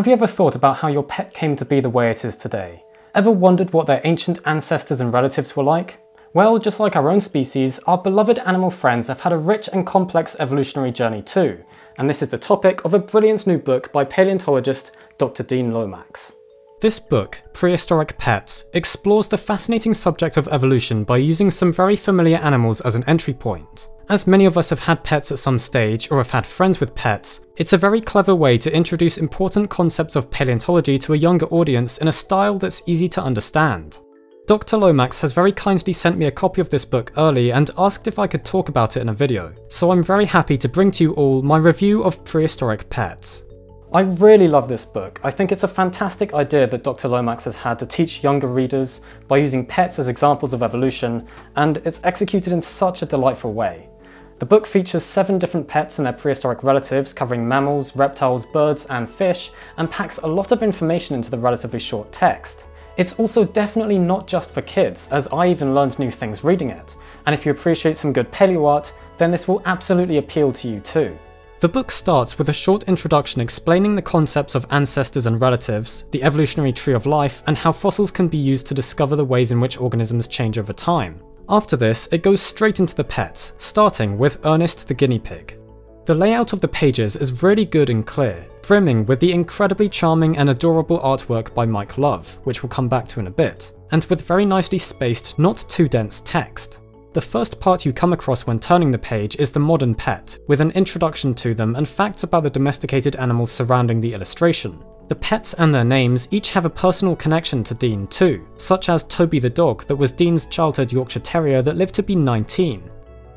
Have you ever thought about how your pet came to be the way it is today? Ever wondered what their ancient ancestors and relatives were like? Well, just like our own species, our beloved animal friends have had a rich and complex evolutionary journey too, and this is the topic of a brilliant new book by paleontologist Dr. Dean Lomax. This book, Prehistoric Pets, explores the fascinating subject of evolution by using some very familiar animals as an entry point. As many of us have had pets at some stage or have had friends with pets, it's a very clever way to introduce important concepts of paleontology to a younger audience in a style that's easy to understand. Dr. Lomax has very kindly sent me a copy of this book early and asked if I could talk about it in a video, so I'm very happy to bring to you all my review of Prehistoric Pets. I really love this book. I think it's a fantastic idea that Dr. Lomax has had to teach younger readers by using pets as examples of evolution, and it's executed in such a delightful way. The book features 7 different pets and their prehistoric relatives, covering mammals, reptiles, birds, and fish, and packs a lot of information into the relatively short text. It's also definitely not just for kids, as I even learned new things reading it, and if you appreciate some good paleo art, then this will absolutely appeal to you too. The book starts with a short introduction explaining the concepts of ancestors and relatives, the evolutionary tree of life, and how fossils can be used to discover the ways in which organisms change over time. After this, it goes straight into the pets, starting with Ernest the guinea pig. The layout of the pages is really good and clear, brimming with the incredibly charming and adorable artwork by Mike Love, which we'll come back to in a bit, and with very nicely spaced, not too dense text. The first part you come across when turning the page is the modern pet, with an introduction to them and facts about the domesticated animals surrounding the illustration. The pets and their names each have a personal connection to Dean too, such as Toby the dog that was Dean's childhood Yorkshire Terrier that lived to be 19.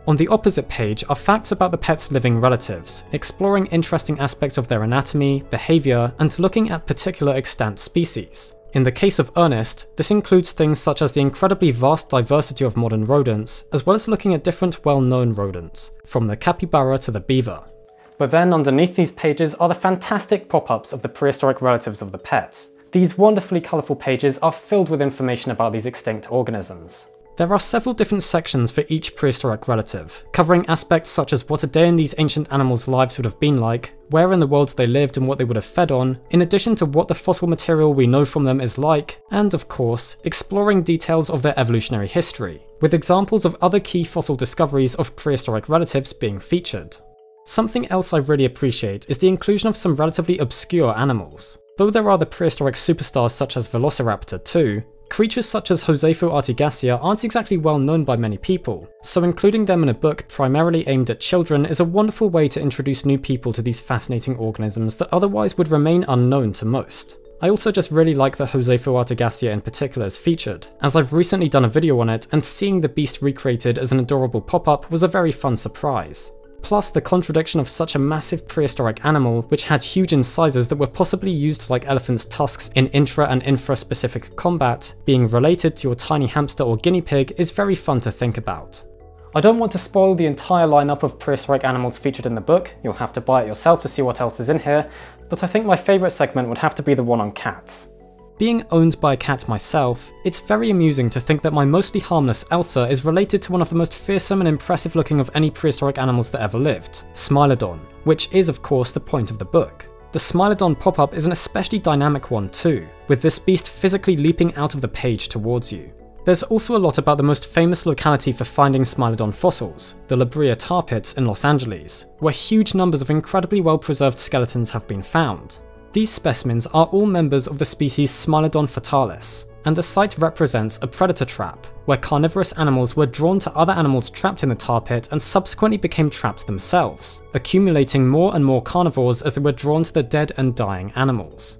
On the opposite page are facts about the pet's living relatives, exploring interesting aspects of their anatomy, behaviour, and looking at particular extant species. In the case of Ernest, this includes things such as the incredibly vast diversity of modern rodents, as well as looking at different well-known rodents, from the capybara to the beaver. But then underneath these pages are the fantastic pop-ups of the prehistoric relatives of the pets. These wonderfully colourful pages are filled with information about these extinct organisms. There are several different sections for each prehistoric relative, covering aspects such as what a day in these ancient animals' lives would have been like, where in the world they lived and what they would have fed on, in addition to what the fossil material we know from them is like, and of course, exploring details of their evolutionary history, with examples of other key fossil discoveries of prehistoric relatives being featured. Something else I really appreciate is the inclusion of some relatively obscure animals. Though there are the prehistoric superstars such as Velociraptor too, creatures such as Josephoartigasia aren't exactly well known by many people, so including them in a book primarily aimed at children is a wonderful way to introduce new people to these fascinating organisms that otherwise would remain unknown to most. I also just really like that Josephoartigasia in particular is featured, as I've recently done a video on it, and seeing the beast recreated as an adorable pop-up was a very fun surprise. Plus the contradiction of such a massive prehistoric animal, which had huge incisors that were possibly used like elephants' tusks in intra and infra-specific combat, being related to your tiny hamster or guinea pig is very fun to think about. I don't want to spoil the entire lineup of prehistoric animals featured in the book, you'll have to buy it yourself to see what else is in here, but I think my favourite segment would have to be the one on cats. Being owned by a cat myself, it's very amusing to think that my mostly harmless Elsa is related to one of the most fearsome and impressive looking of any prehistoric animals that ever lived, Smilodon, which is of course the point of the book. The Smilodon pop-up is an especially dynamic one too, with this beast physically leaping out of the page towards you. There's also a lot about the most famous locality for finding Smilodon fossils, the La Brea Tar Pits in Los Angeles, where huge numbers of incredibly well-preserved skeletons have been found. These specimens are all members of the species Smilodon fatalis, and the site represents a predator trap, where carnivorous animals were drawn to other animals trapped in the tar pit and subsequently became trapped themselves, accumulating more and more carnivores as they were drawn to the dead and dying animals.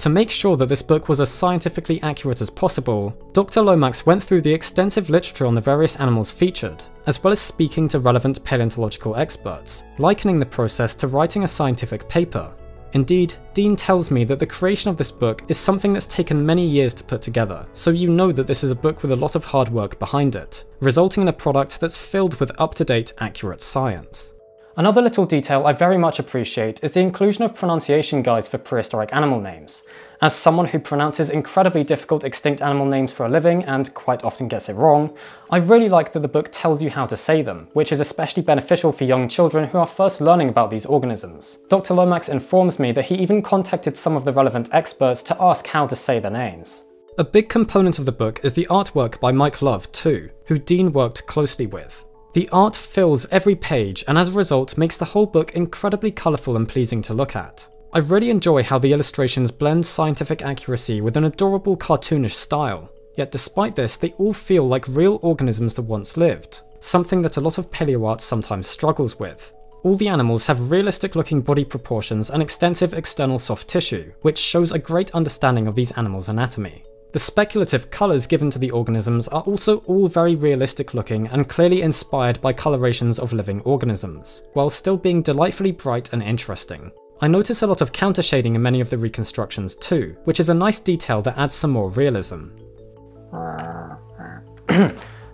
To make sure that this book was as scientifically accurate as possible, Dr. Lomax went through the extensive literature on the various animals featured, as well as speaking to relevant paleontological experts, likening the process to writing a scientific paper. Indeed, Dean tells me that the creation of this book is something that's taken many years to put together, so you know that this is a book with a lot of hard work behind it, resulting in a product that's filled with up-to-date, accurate science. Another little detail I very much appreciate is the inclusion of pronunciation guides for prehistoric animal names. As someone who pronounces incredibly difficult extinct animal names for a living and quite often gets it wrong, I really like that the book tells you how to say them, which is especially beneficial for young children who are first learning about these organisms. Dr. Lomax informs me that he even contacted some of the relevant experts to ask how to say their names. A big component of the book is the artwork by Mike Love too, who Dean worked closely with. The art fills every page and as a result makes the whole book incredibly colourful and pleasing to look at. I really enjoy how the illustrations blend scientific accuracy with an adorable cartoonish style, yet despite this they all feel like real organisms that once lived, something that a lot of paleoart sometimes struggles with. All the animals have realistic looking body proportions and extensive external soft tissue, which shows a great understanding of these animals' anatomy. The speculative colours given to the organisms are also all very realistic looking and clearly inspired by colorations of living organisms, while still being delightfully bright and interesting. I notice a lot of countershading in many of the reconstructions too, which is a nice detail that adds some more realism.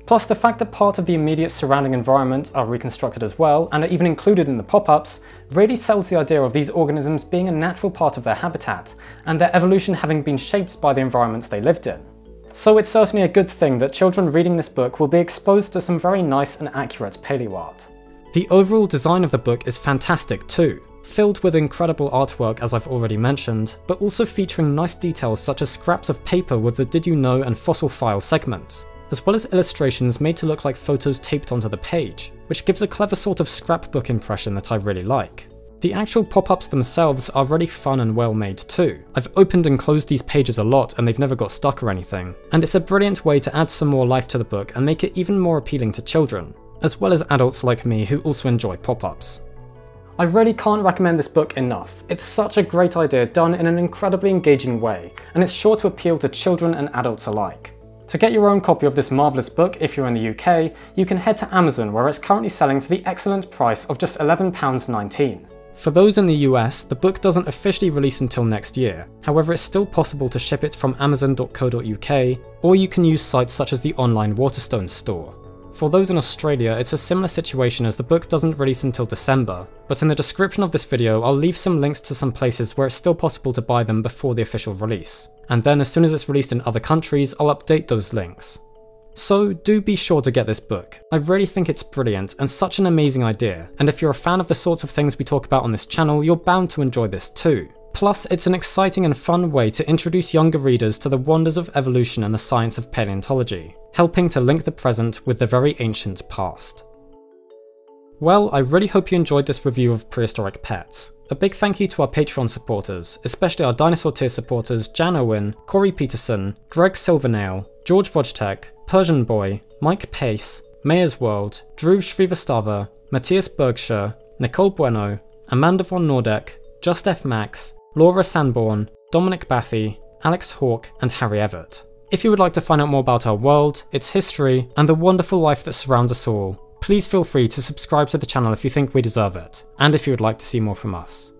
Plus the fact that part of the immediate surrounding environment are reconstructed as well, and are even included in the pop-ups, really sells the idea of these organisms being a natural part of their habitat, and their evolution having been shaped by the environments they lived in. So it's certainly a good thing that children reading this book will be exposed to some very nice and accurate paleoart. The overall design of the book is fantastic too, filled with incredible artwork as I've already mentioned, but also featuring nice details such as scraps of paper with the Did You Know and Fossil File segments, as well as illustrations made to look like photos taped onto the page, which gives a clever sort of scrapbook impression that I really like. The actual pop-ups themselves are really fun and well made too. I've opened and closed these pages a lot and they've never got stuck or anything, and it's a brilliant way to add some more life to the book and make it even more appealing to children, as well as adults like me who also enjoy pop-ups. I really can't recommend this book enough. It's such a great idea done in an incredibly engaging way, and it's sure to appeal to children and adults alike. To get your own copy of this marvellous book if you're in the UK, you can head to Amazon where it's currently selling for the excellent price of just £11.19. For those in the US, the book doesn't officially release until next year, however it's still possible to ship it from amazon.co.uk, or you can use sites such as the online Waterstones store. For those in Australia, it's a similar situation as the book doesn't release until December, but in the description of this video I'll leave some links to some places where it's still possible to buy them before the official release, and then as soon as it's released in other countries I'll update those links. So do be sure to get this book. I really think it's brilliant and such an amazing idea, and if you're a fan of the sorts of things we talk about on this channel you're bound to enjoy this too. Plus it's an exciting and fun way to introduce younger readers to the wonders of evolution and the science of paleontology, helping to link the present with the very ancient past. Well, I really hope you enjoyed this review of Prehistoric Pets. A big thank you to our Patreon supporters, especially our Dinosaur Tier supporters Jan Owen, Corey Peterson, Greg Silvernail, George Wojtek, Persian Boy, Mike Pace, Mayor's World, Dhruv Shrivastava, Matthias Bergshire, Nicole Bueno, Amanda von Nordeck, Just F. Max, Laura Sanborn, Dominic Bathy, Alex Hawke, and Harry Everett. If you would like to find out more about our world, its history, and the wonderful life that surrounds us all, please feel free to subscribe to the channel if you think we deserve it, and if you would like to see more from us.